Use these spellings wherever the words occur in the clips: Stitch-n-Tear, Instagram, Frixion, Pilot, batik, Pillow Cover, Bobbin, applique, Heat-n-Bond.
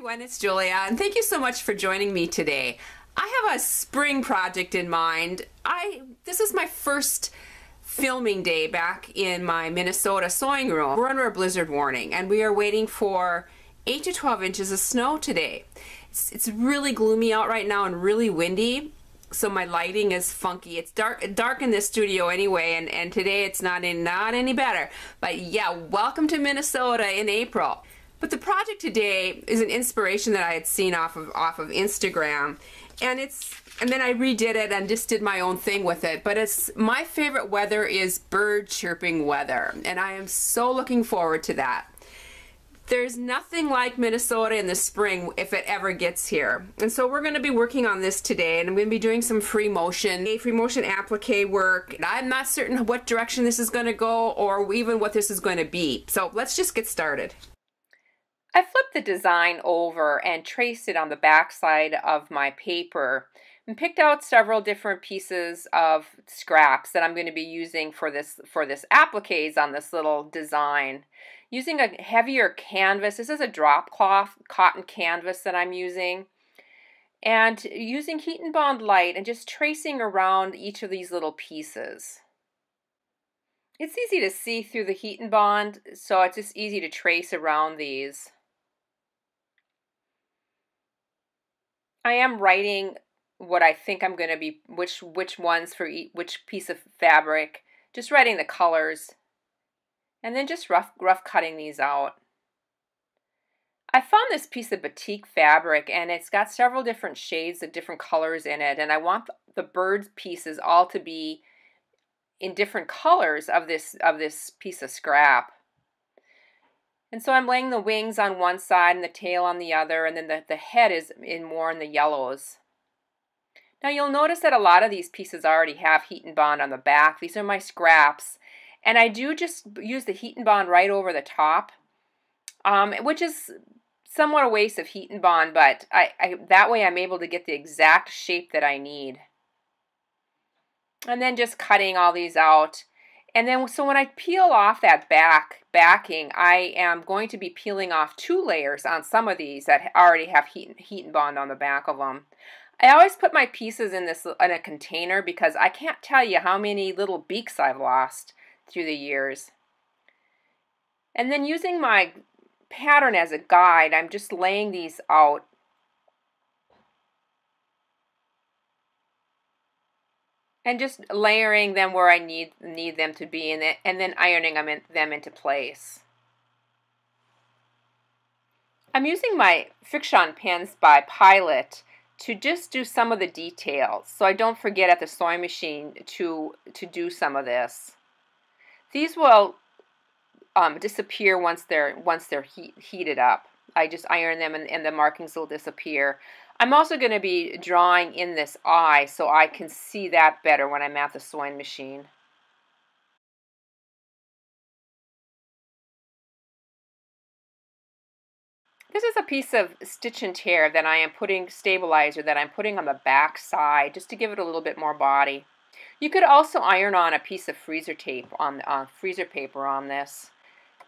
everyone, it's Julia, and thank you so much for joining me today. I have a spring project in mind. This is my first filming day back in my Minnesota sewing room. We're under a blizzard warning, and we are waiting for 8 to 12 inches of snow today. It's really gloomy out right now and really windy, so my lighting is funky. It's dark in this studio anyway, and today it's not any better. But yeah, welcome to Minnesota in April. But the project today is an inspiration that I had seen off of Instagram, and then I redid it and just did my own thing with it. But it's my favorite weather is bird chirping weather, and I am so looking forward to that. There's nothing like Minnesota in the spring if it ever gets here, and so we're going to be working on this today, and I'm going to be doing some free motion applique work. And I'm not certain what direction this is going to go or even what this is going to be. So let's just get started. I flipped the design over and traced it on the back side of my paper and picked out several different pieces of scraps that I'm going to be using for this appliques on this little design. Using a heavier canvas, this is a drop cloth cotton canvas that I'm using, and using heat-n-bond light and just tracing around each of these little pieces. It's easy to see through the heat-n-bond, so it's just easy to trace around these. I am writing what I think I'm going to be, which ones for which piece of fabric, just writing the colors, and then just rough cutting these out. I found this piece of batik fabric, and it's got several different shades of different colors in it, and I want the bird pieces all to be in different colors of this piece of scrap. And so I'm laying the wings on one side and the tail on the other, and then the head is more in the yellows. Now you'll notice that a lot of these pieces already have heat-n-bond on the back. These are my scraps, and I do just use the heat-n-bond right over the top, which is somewhat a waste of heat-n-bond, but that way I'm able to get the exact shape that I need. And then just cutting all these out. And then so when I peel off that backing, I am going to be peeling off two layers on some of these that already have heat-n-bond on the back of them. I always put my pieces in a container because I can't tell you how many little beaks I've lost through the years. And then using my pattern as a guide, I'm just laying these out. And just layering them where I need them to be, and then ironing them into place. I'm using my Frixion pens by Pilot to just do some of the details, so I don't forget at the sewing machine to do some of this. These will disappear once they're heated up. I just iron them, and the markings will disappear. I'm also going to be drawing in this eye so I can see that better when I'm at the sewing machine. This is a piece of Stitch-n-Tear that I am putting, stabilizer that I'm putting on the back side just to give it a little bit more body. You could also iron on a piece of freezer paper on this.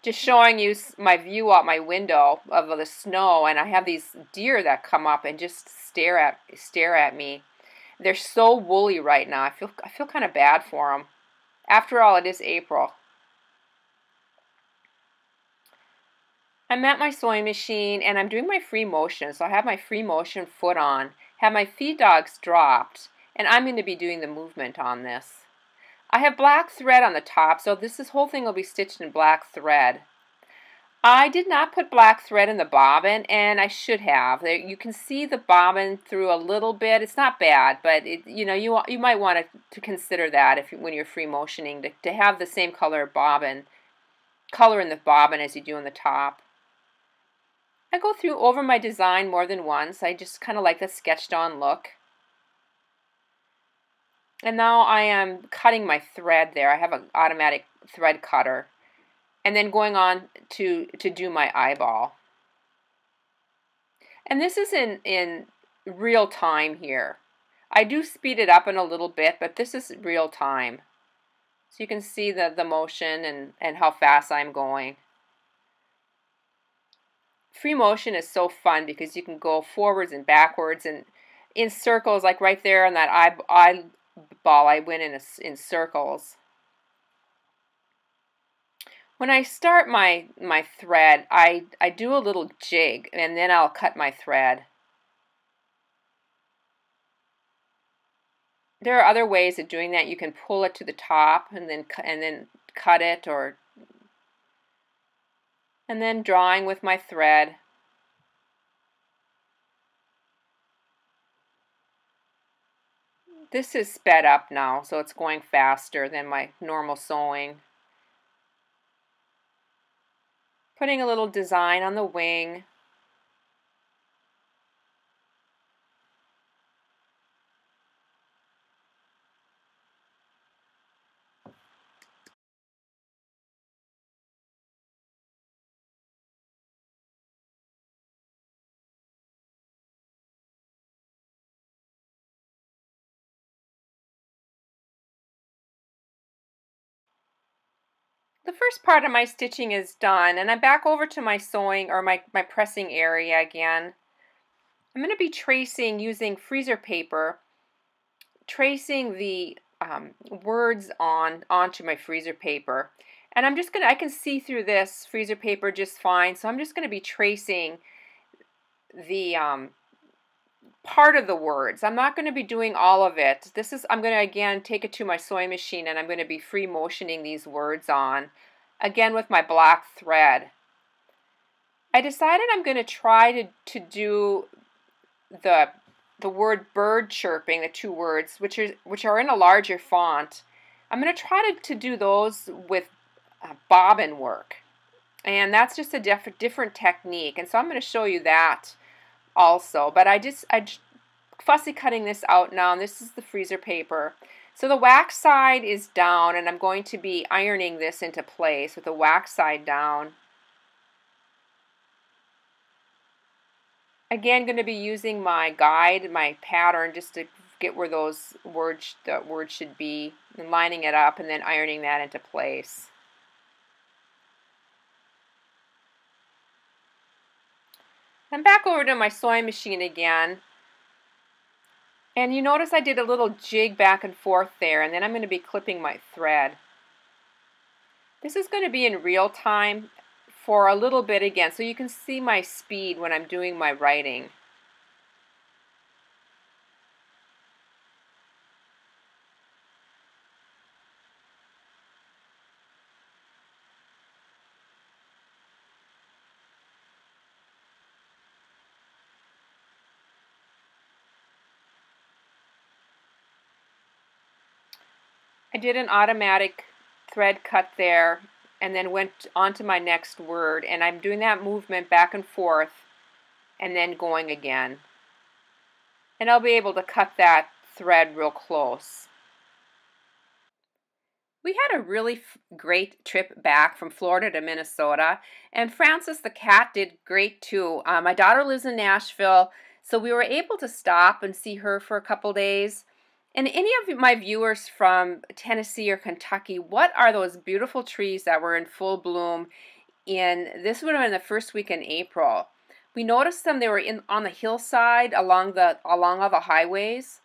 Just showing you my view out my window of the snow, and I have these deer that come up and just stare at me. They're so woolly right now. I feel kind of bad for them. After all, it is April. I'm at my sewing machine, and I'm doing my free motion. So I have my free motion foot on, have my feed dogs dropped, and I'm going to be doing the movement on this. I have black thread on the top, so this whole thing will be stitched in black thread. I did not put black thread in the bobbin, and I should have. There, you can see the bobbin through a little bit. It's not bad, but it, you know, you might want to consider that when you're free motioning to have the same color in the bobbin as you do in the top. I go through over my design more than once. I just kind of like the sketched on look. And now I am cutting my thread there. I have an automatic thread cutter. And then going on to do my eyeball. And this is in real time here. I do speed it up in a little bit, but this is real time. So you can see the motion and how fast I'm going. free motion is so fun because you can go forwards and backwards and in circles, like right there on that eyeball, I went in circles. When I start my thread, I do a little jig and then I'll cut my thread. There are other ways of doing that. You can pull it to the top and then cut it, or and then drawing with my thread. This is sped up now, so it's going faster than my normal sewing. Putting a little design on the wing. The first part of my stitching is done, and I'm back over to my sewing, or my pressing area again. I'm going to be tracing using freezer paper, tracing the words onto my freezer paper. And I'm just going to, I can see through this freezer paper just fine, so I'm just going to be tracing the part of the words. I'm not going to be doing all of it. This is, I'm going to again take it to my sewing machine and I'm going to be free motioning these words on again with my black thread. I decided I'm going to try to do the word bird chirping, the two words which are in a larger font. I'm going to try to do those with bobbin work, and that's just a different technique, and so I'm going to show you that also, but I just fussy cutting this out now, and this is the freezer paper. So the wax side is down, and I'm going to be ironing this into place with the wax side down. Again, going to be using my guide, my pattern, just to get where those words, the words should be, and lining it up and then ironing that into place. I'm back over to my sewing machine again, and you notice I did a little jig back and forth there, and then I'm going to be clipping my thread. This is going to be in real time for a little bit again, so you can see my speed when I'm doing my writing. I did an automatic thread cut there and then went on to my next word, and I'm doing that movement back and forth and then going again. And I'll be able to cut that thread real close. We had a really great trip back from Florida to Minnesota, and Frances the cat did great too. My daughter lives in Nashville, so we were able to stop and see her for a couple days. And any of my viewers from Tennessee or Kentucky, what are those beautiful trees that were in full bloom in, this would have been the first week in April. We noticed them, they were on the hillside along all the highways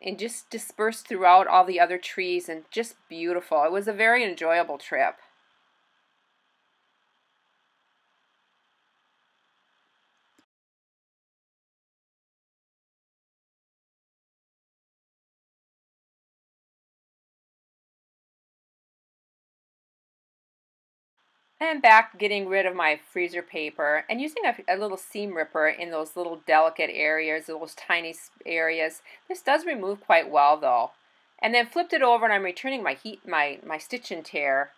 and just dispersed throughout all the other trees, and just beautiful. It was a very enjoyable trip. And back getting rid of my freezer paper and using a little seam ripper in those little delicate areas, those tiny areas. This does remove quite well though. And then flipped it over, and I'm returning my Stitch-n-Tear.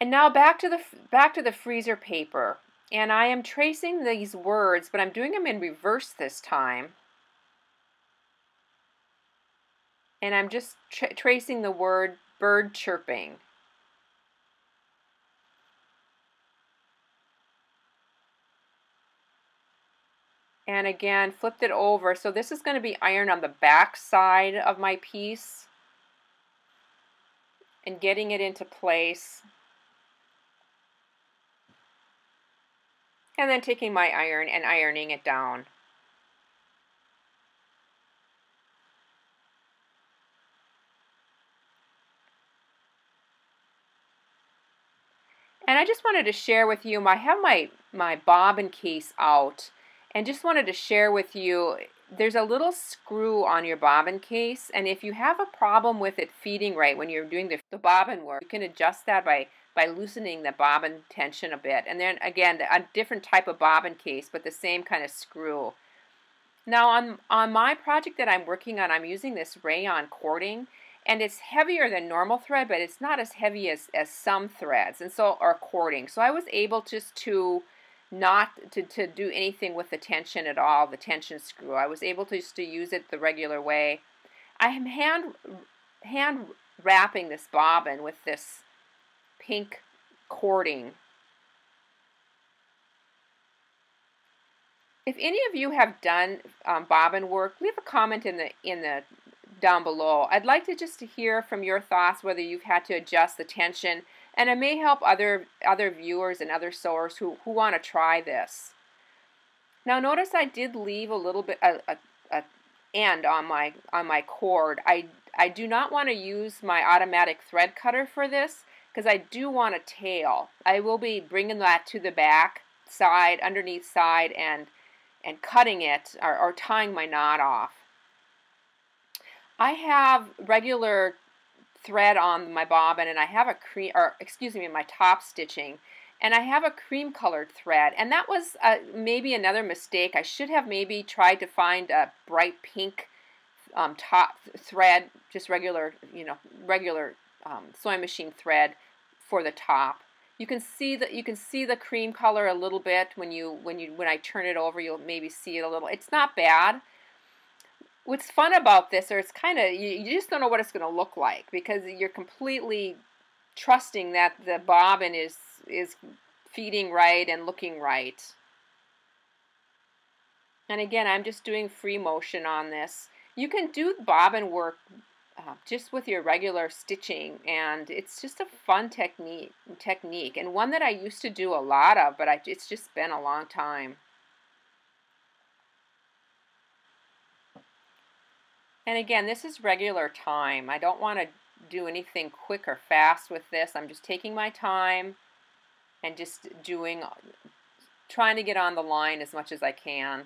And now back to the freezer paper, and I am tracing these words, but I'm doing them in reverse this time. And I'm just tracing the word bird chirping. And again, flipped it over. So this is going to be ironed on the back side of my piece and getting it into place. and then taking my iron and ironing it down. And I just wanted to share with you, I have my bobbin case out, and just wanted to share with you, there's a little screw on your bobbin case, and if you have a problem with it feeding right when you're doing the bobbin work, you can adjust that by loosening the bobbin tension a bit. And then again, a different type of bobbin case, but the same kind of screw. Now on my project that I'm working on, I'm using this rayon cording, and it's heavier than normal thread, but it's not as heavy as some threads, and so or cording. So I was able just to not to do anything with the tension at all, the tension screw. I was able to just to use it the regular way. I am hand wrapping this bobbin with this pink cording. If any of you have done bobbin work, leave a comment in the down below. I'd like to just to hear from your thoughts whether you've had to adjust the tension, and it may help other viewers and other sewers who want to try this. Now notice I did leave a little bit a end on my cord. I do not want to use my automatic thread cutter for this because I do want a tail. I will be bringing that to the back side, underneath side, and cutting it or tying my knot off. I have regular thread on my bobbin, and I have my top stitching, and I have a cream colored thread, and that was maybe another mistake. I should have maybe tried to find a bright pink top thread, just regular sewing machine thread for the top. You can see the cream color a little bit when I turn it over. You'll maybe see it a little. It's not bad. What's fun about this, or it's kind of, you just don't know what it's going to look like, because you're completely trusting that the bobbin is feeding right and looking right. And again, I'm just doing free motion on this. You can do bobbin work just with your regular stitching, and it's just a fun technique, and one that I used to do a lot of, but it's just been a long time. And again, this is regular time. I don't want to do anything quick or fast with this. I'm just taking my time and just trying to get on the line as much as I can.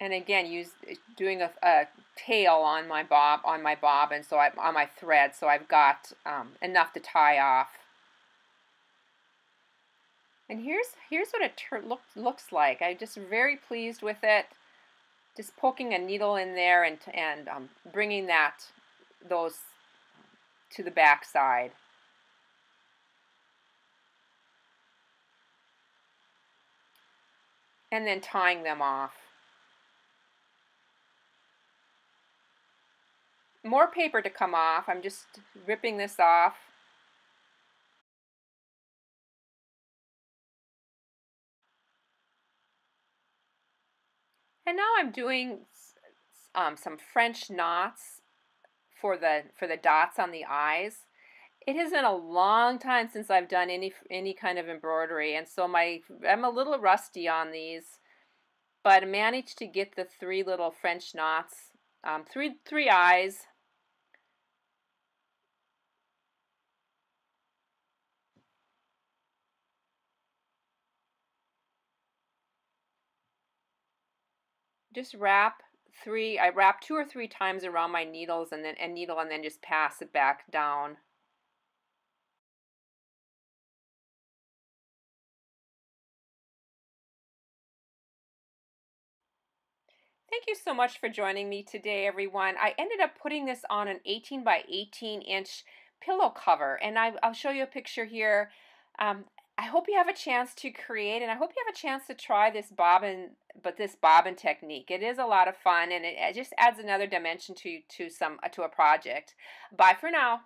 And again, doing a tail on my bobbin, so on my thread, so I've got enough to tie off. And here's what it looks like. I'm just very pleased with it. Just poking a needle in there and bringing those to the back side. And then tying them off. More paper to come off. I'm just ripping this off. And now I'm doing some French knots for the dots on the eyes. It has been a long time since I've done any kind of embroidery, and so I'm a little rusty on these, but I managed to get the three little French knots, three eyes. Just I wrap 2 or 3 times around my needles and then just pass it back down. Thank you so much for joining me today, everyone. I ended up putting this on an 18 by 18 inch pillow cover, and I'll show you a picture here. I hope you have a chance to create, and I hope you have a chance to try this bobbin technique. It is a lot of fun, and it just adds another dimension to a project. Bye for now.